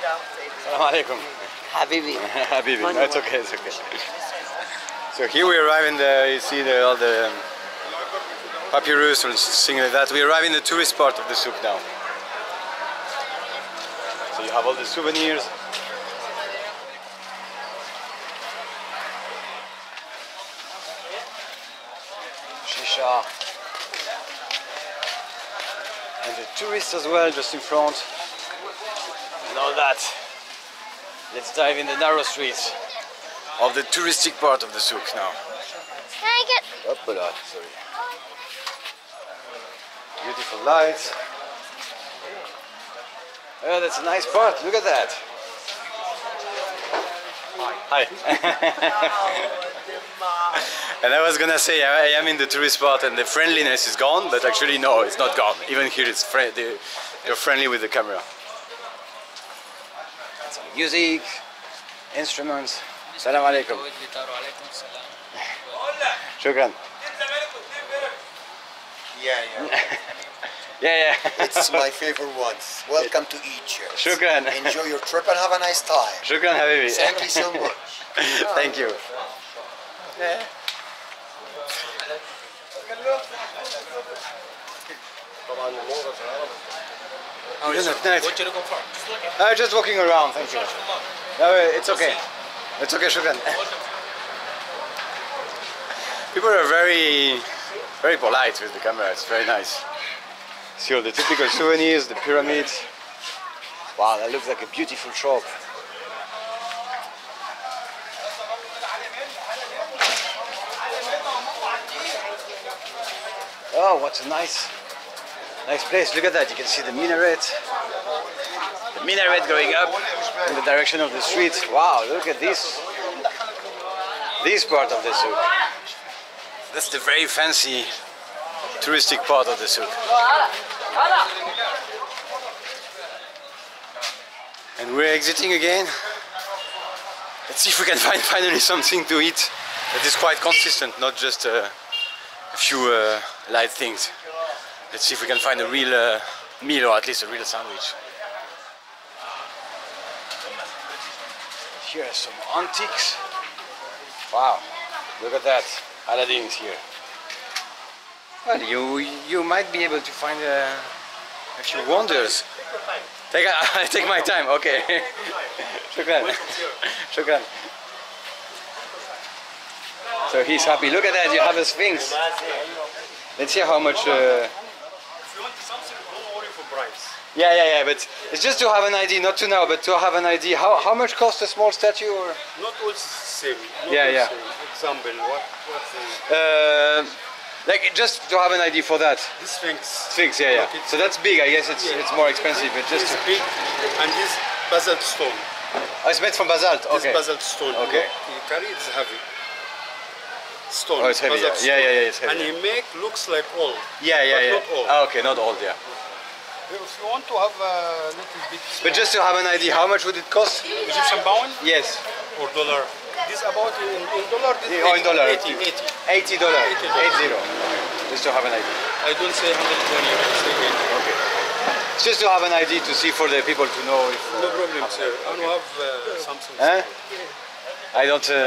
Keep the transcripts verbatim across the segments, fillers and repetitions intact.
Assalamu alaikum. Habibi. Habibi. No, it's okay, it's okay. So here we arrive in the, you see the, all the papyrus and things like that. We arrive in the tourist part of the souk now. So you have all the souvenirs. Shisha. And the tourists as well, just in front. And all that. Let's dive in the narrow streets of the touristic part of the souk now. Can I get... Up a lot, sorry. Beautiful lights. Oh, that's a nice part. Look at that. Hi. Hi. And I was gonna say I am in the tourist spot and the friendliness is gone, but actually no, it's not gone. Even here, it's friend. They're friendly with the camera. Some music, instruments. Salam alaikum. Shukran. Yeah, yeah. Yeah, yeah. It's my favorite ones. Welcome to Egypt. Shukran. Enjoy your trip and have a nice time. Shukran, Habibi. Thank you so much. Thank you. Yeah. Oh, isn't it nice? What you looking for? I'm just walking around. Thank you. No, it's okay. It's okay, Shukran. People are very, very polite with the camera. It's very nice. See all the typical souvenirs, the pyramids. Wow, that looks like a beautiful shop. Oh, what a nice, nice place. Look at that. You can see the minaret. The minaret going up in the direction of the street. Wow, look at this. This part of the souk. That's the very fancy touristic part of the souk. And we're exiting again. Let's see if we can find finally something to eat that is quite consistent, not just uh, a few uh, light things. Let's see if we can find a real uh, meal, or at least a real sandwich. Here are some antiques. Wow, look at that. Aladdin's here. Well, you you might be able to find a, a few wonders. Take your time. Take, I take my time. Okay. Shukran. Shukran. So he's happy. Look at that. You have a sphinx. Let's see how much. Uh... If you want something, don't worry for price. Yeah, yeah, yeah. But it's just to have an idea, not to know, but to have an idea. How how much costs a small statue? Or not all same. Not yeah, all yeah. Same. Example. What what's the? Uh, Like just to have an idea for that. This Sphinx. Sphinx, yeah, yeah. So that's big. I guess it's yeah. It's more expensive, but just. It's to... big, and this basalt stone. Oh, it's made from basalt. Okay. This basalt stone. Okay. Look, you carry it's heavy. Stone. Oh, it's heavy. Yeah. yeah, yeah, yeah, it's heavy. And you make looks like old. Yeah, yeah, but yeah. Not old. Ah, okay, not old, yeah. If you want to have a little bit. But just to have an idea, how much would it cost? Egyptian pound? Yes. Or dollar. This about in, in dollar, this yeah, eighty, dollar? eighty dollars. eighty dollars. eighty dollars. Just to have an idea. I don't say one hundred twenty, I say eighty. Okay. It's just to have an idea to see for the people to know if... No uh, problem, sir. I don't have uh, something. Huh? I don't... Uh...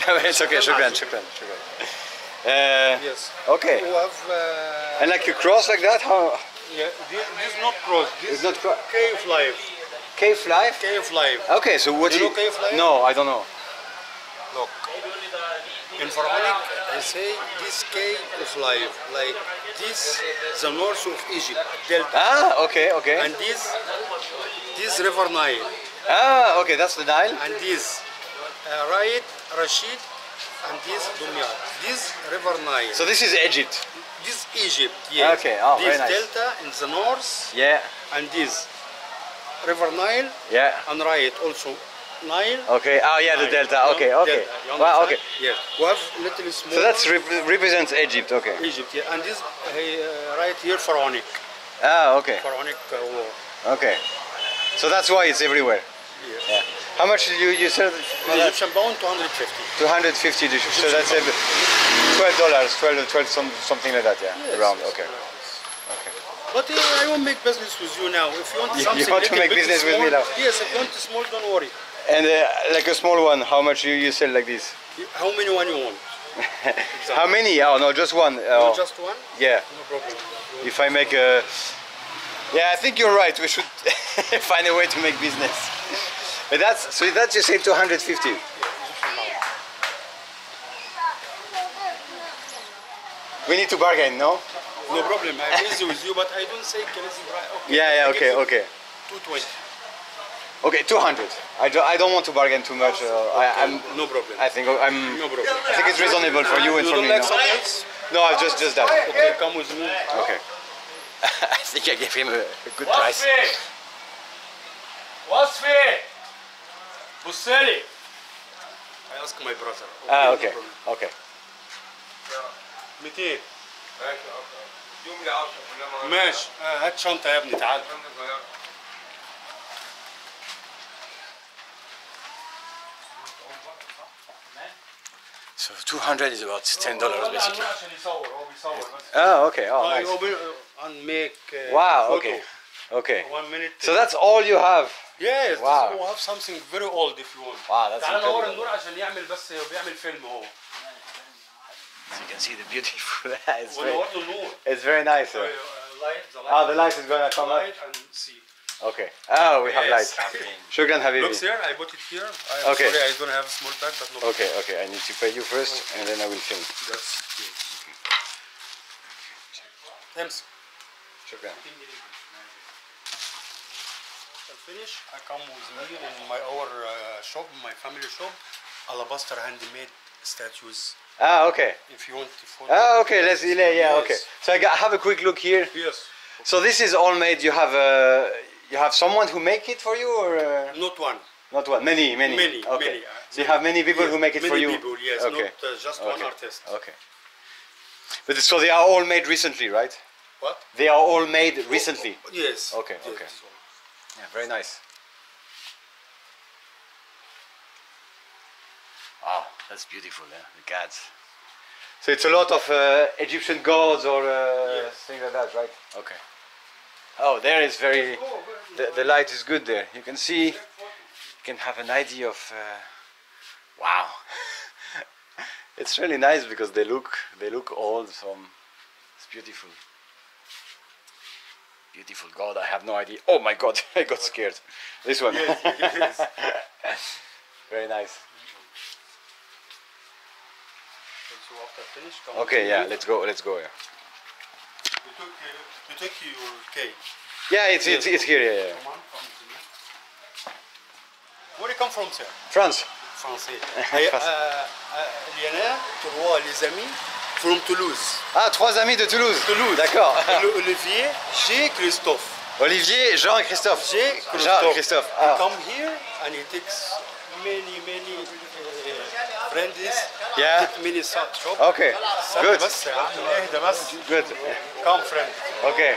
No, it's okay. Shukran, shukran, shukran. Uh, yes. Okay. You have... Uh... And like you cross like that? How? Yeah, this is not cross. This it's not cross. Cave life. Cave life? Cave life. Okay, so what do you... you know cave life? No, I don't know. Look, in Pharaonic, they say this cave of life, like this, the north of Egypt, Delta. Ah, okay, okay. And this, this river Nile. Ah, okay, that's the Nile. And this, uh, Raid, Rashid, and this Dumyat. This river Nile. So this is Egypt. This Egypt, yeah. Okay, oh, this very nice. This Delta in the north. Yeah. And this river Nile. Yeah. And Raid also. Nile. Okay. Oh yeah, the Nile. Delta. Okay. Okay. Delta. Wow. Okay. Yeah. We have little small. So that's rep represents Egypt. Okay. Egypt. Yeah. And this uh, right here Pharaonic. Ah. Okay. Pharaonic war. Okay. So that's why it's everywhere. Yeah. yeah. How much did you you sell? Egyptian pound two hundred fifty. Two hundred fifty. So that's every twelve dollars, twelve, twelve, some, something like that. Yeah. Yes, around. Yes, okay. Yes. Okay. But uh, I won't make business with you now. If you want something, you want to make business small, with me now. Yes, if you want small, don't worry. And uh, like a small one, how much do you sell like this? How many one you want? Exactly. How many? Oh no, just one. Oh. No, just one? Yeah. No problem. If I make a... Yeah, I think you're right. We should find a way to make business. But that's, so that's you say two hundred fifty. We need to bargain, no? No problem, I'm busy with you, but I don't say can okay. Yeah, yeah, okay, okay. two twenty. Okay, two hundred. I, do, I don't want to bargain too much. Uh, okay, I, I'm, no problem. I think I'm. No problem. I think it's reasonable for you and you for me. Like no, no, just just that. Okay, come with me. Okay. I think I gave him a, a good price. What's fair? Busselli. I ask my brother. Okay, ah, okay, no okay. مئتين. ماشي. هات شنطة يا ابني تعال. So two hundred is about ten dollars basically. Oh, okay. Oh, nice. Wow, okay. Okay. So that's all you have? Yes, wow. You have something very old if you want. Wow, that's incredible. So you can see the beautiful. It's, very, it's very nice. Huh? Oh, the light is going to come up. Okay. Oh, we have light. Sugar and Habibi. Look here, I bought it here. I'm okay. Sorry, I don't have a small bag, but no. Okay, okay. I need to pay you first, okay. And then I will film. That's good. Thanks. Sugar. I'll finish. I come with me in my our uh, shop, my family shop, alabaster handmade statues. Ah, okay. If you want to follow. Ah, okay. Let's delay. Yeah, yes. Okay. So I got, have a quick look here. Yes. So this is all made. You have a, you have someone who make it for you, or uh... not one? Not one. Many, many. Many. Okay. Many, uh, so you have many people yes, who make it for you. Many people. Yes. Okay. Not uh, just okay. one artist. Okay. But so they are all made recently, right? What? They are all made recently. Oh, oh, yes. Okay. Yes. Okay. Yeah. Very nice. Wow. That's beautiful, eh? The gods. So it's a lot of uh, Egyptian gods or uh, yes. things like that, right? Okay. Oh, there is very... The, the light is good there. You can see, you can have an idea of... Uh, wow. It's really nice because they look, they look old, so it's beautiful. Beautiful god, I have no idea. Oh my god, I got scared. This one. Yes, yes. Very nice. Finish, okay, yeah, let's go, let's go, yeah. You took, uh, you took your cake? Yeah, it's, yes. it's, it's here, yeah, yeah. Come on, come to where do you come from, sir? France. France, yeah. uh, Il y en a trois, les amis, from Toulouse. Ah, trois amis de Toulouse. Toulouse. D'accord. Olivier, J. Christophe. Olivier, Jean et Christophe. J. Christophe. Jean Christophe. Ah. He come here and he takes many, many... Yeah. Okay. Good. Good. Come, friend. Okay.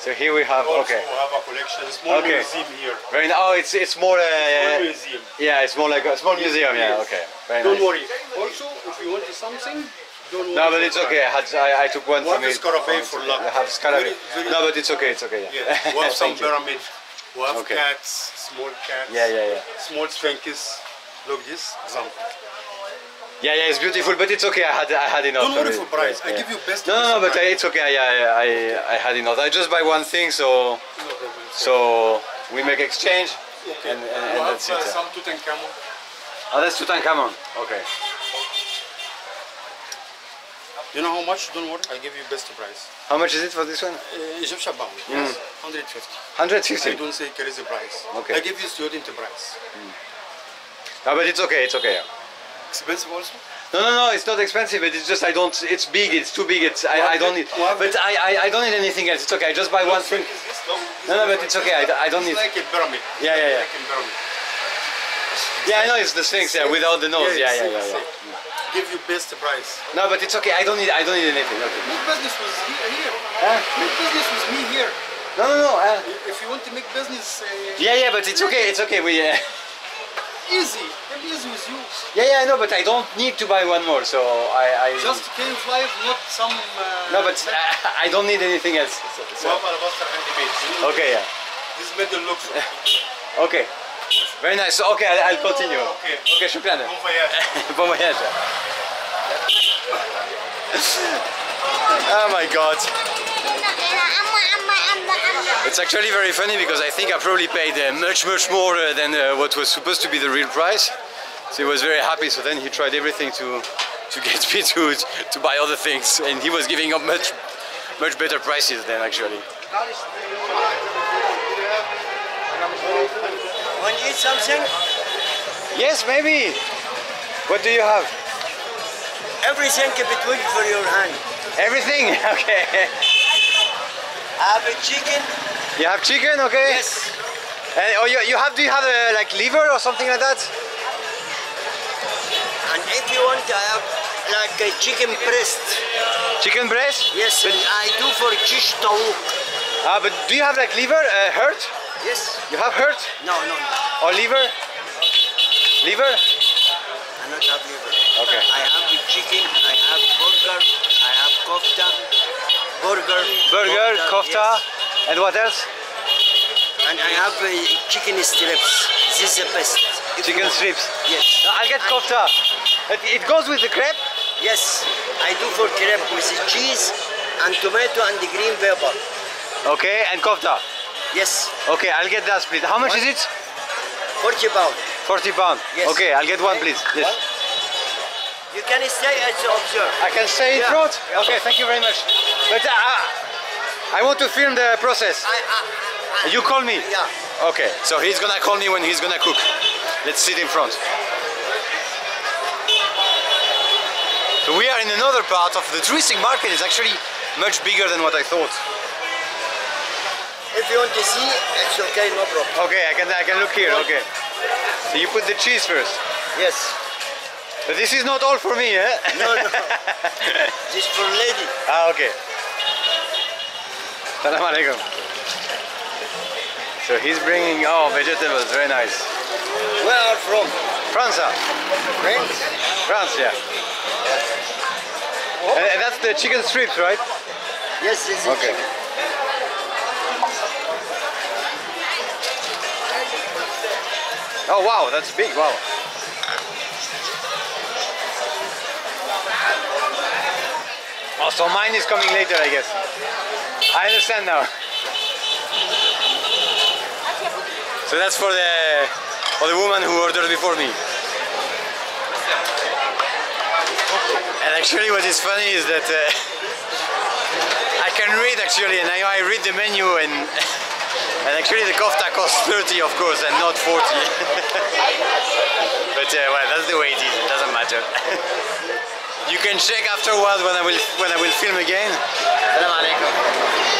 So here we have. Okay. We have a collection. Small museum here. Very nice. Oh, it's it's more. Small museum. Yeah, it's more like a small museum. Yeah. Okay. Very nice. Don't worry. Also, if you want something. No, but it's okay. I had I, I took one from it. Scarabee for luck. I have Scarabee. No, but it's okay. It's okay. Yeah. We have some pyramid. We have cats. Small cats. Yeah, yeah, yeah. Small strankies. Look this example. Yeah, yeah, it's beautiful, but it's okay. I had, I had enough. Don't worry for price. I yeah. give you best. No, no, no, but I, it's okay. Yeah, I, I, I had enough. I just buy one thing, so, no problem, so we make exchange, okay. and, and, and we'll that's have, it. Uh, some Tutankhamon. Oh, that's Tutankhamon. Okay. You know how much? Don't worry. I give you best price. How much is it for this one? Uh, Egyptian pound. Yes, mm. one hundred fifty. one hundred fifty. I don't say crazy price. Okay. I give you student price. Mm. No, but it's okay, it's okay. Expensive also? No, no, no, it's not expensive, but it's just I don't, it's big, it's too big, it's, I, I don't need, but I, I, I don't need anything else, it's okay, I just buy one thing. No, no, but it's okay, I, I don't need. It's like a pyramid. Yeah, yeah, yeah. Yeah, I know it's the Sphinx, yeah, without the nose, yeah, yeah, yeah. Give you best price. No, but it's okay, I don't need, I don't need anything. Make business with me here. Make business with me here. No, no, no. If you want to make business. Yeah, yeah, but it's okay, it's okay, we. easy. Can be easy with you. Yeah, yeah, I know, but I don't need to buy one more. So I. I... Just cave life, not some. Uh, no, but I, I don't need anything else. So, so. Okay, yeah. This metal looks. Okay. Very nice. So, okay, I'll, I'll continue. Okay. Okay, shukran. Bon voyage. Bon voyage. Oh my God. It's actually very funny because I think I probably paid uh, much much more uh, than uh, what was supposed to be the real price. So he was very happy, so then he tried everything to to get me to, to buy other things, and he was giving up much much better prices than actually. Want to eat something? Yes, maybe. What do you have? Everything can be tweaked for your hand. Everything? Okay. I have a chicken. You have chicken, okay? Yes. And oh, you, you have? Do you have a, like liver or something like that? And if you want, I have like a chicken breast. Chicken breast? Yes. But, and I do for shish taouk. Ah, but do you have like liver? Uh, heart? Yes. You have heart? No, no, no. Or liver? Liver? I not have liver. Okay. I have the chicken. I have burger. I have kofta. Burger, burger, kofta, yes. And what else? And I have uh, chicken strips. This is the best. If chicken strips? Yes. No, I'll get kofta. It, it goes with the crepe? Yes, I do for crepe with the cheese and tomato and the green pepper. Okay, and kofta? Yes. Okay, I'll get that please. How much what? Is it? forty pounds. forty pounds? Yes. Okay, I'll get one please. Yes. One? You can stay as you observe. I can stay in front? Yeah. Okay, thank you very much. But uh, I want to film the process. I, I, I, you call me? Yeah. Okay, so he's gonna call me when he's gonna cook. Let's sit in front. So we are in another part of the dressing market. It's actually much bigger than what I thought. If you want to see, it's okay, no problem. Okay, I can, I can look here, okay. So you put the cheese first? Yes. But this is not all for me, eh? No, no. This is for lady. Ah, okay. Salam alaikum. So he's bringing, oh, vegetables, very nice. Where are you from? France. France? France, yeah. Oh. And that's the chicken strips, right? Yes, yes, yes. Okay. Oh, wow, that's big, wow. Oh, so mine is coming later, I guess. I understand now. So that's for the for the woman who ordered before me. And actually, what is funny is that uh, I can read actually, and I, I read the menu, and and actually the kofta costs thirty, of course, and not forty. But uh, well, that's the way it is. It doesn't matter. You can check afterwards when I will when I will film again. Salam alaikum.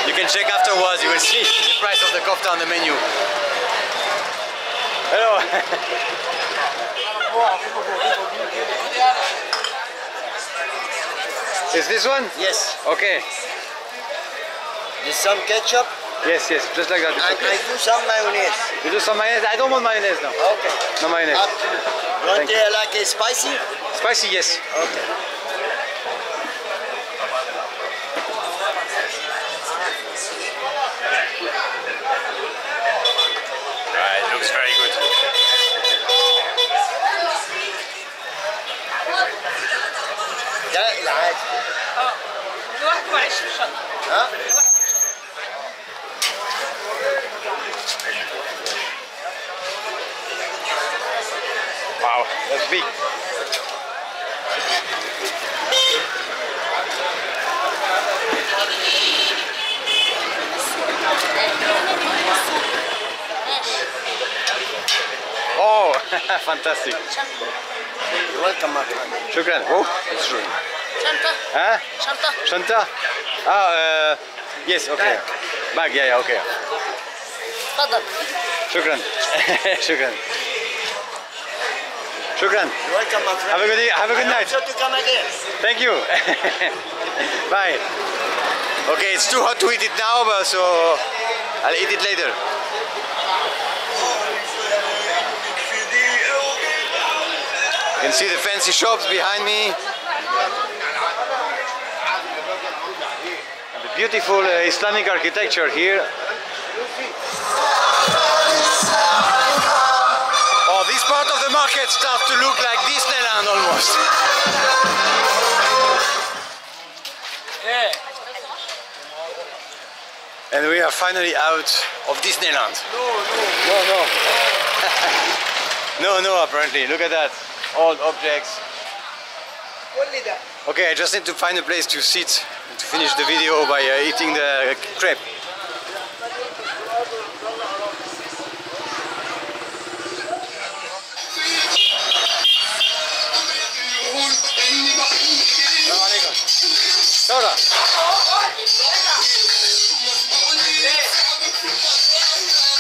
You can check afterwards. You will see the price of the kofta on the menu. Hello. Is this one? Yes. Okay. Is some ketchup? Yes, yes. Just like that. I, okay. I do some mayonnaise. You do some mayonnaise? I don't want mayonnaise now. Okay. No mayonnaise. Uh, want uh, like a spicy? Spicy? Yes. Okay. Very good. Wow, that's big. Oh, fantastic. You're welcome, my friend. Shukran. Oh, it's true. Shanta. Huh? Shanta. Shanta. Ah, uh, yes, okay. Bag, yeah, yeah, okay. Shukran. Shukran. Shukran. You're welcome, my friend. Have a good, have a good night. I hope you come again. Thank you. Bye. Okay, it's too hot to eat it now, but so I'll eat it later. If you do, You can see the fancy shops behind me. And the beautiful uh, Islamic architecture here. Oh, this part of the market starts to look like Disneyland almost. Yeah. And we are finally out of Disneyland. No, no, no, no. No, no, apparently. Look at that. Old objects. Okay, I just need to find a place to sit and to finish the video by uh, eating the crepe. Hello.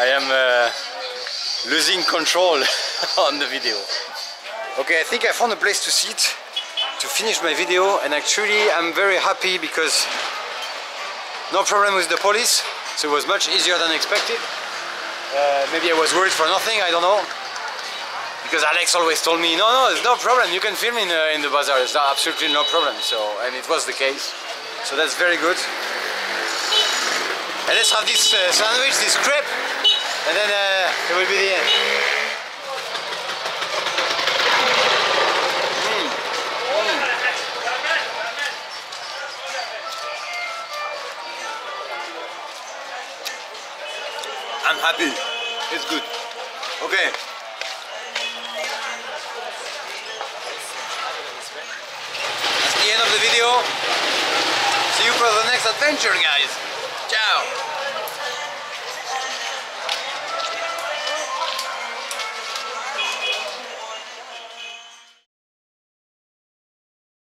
I am uh, losing control on the video. Okay, I think I found a place to sit to finish my video, and actually I'm very happy because no problem with the police, so it was much easier than expected. Uh, maybe I was worried for nothing, I don't know. Because Alex always told me, no, no, there's no problem, you can film in, uh, in the bazaar, there's absolutely no problem. So, and it was the case, so that's very good. And let's have this uh, sandwich, this crepe, and then uh, it will be the end. Mm. I'm happy, it's good. Okay. That's the end of the video. See you for the next adventure, guys. Ciao.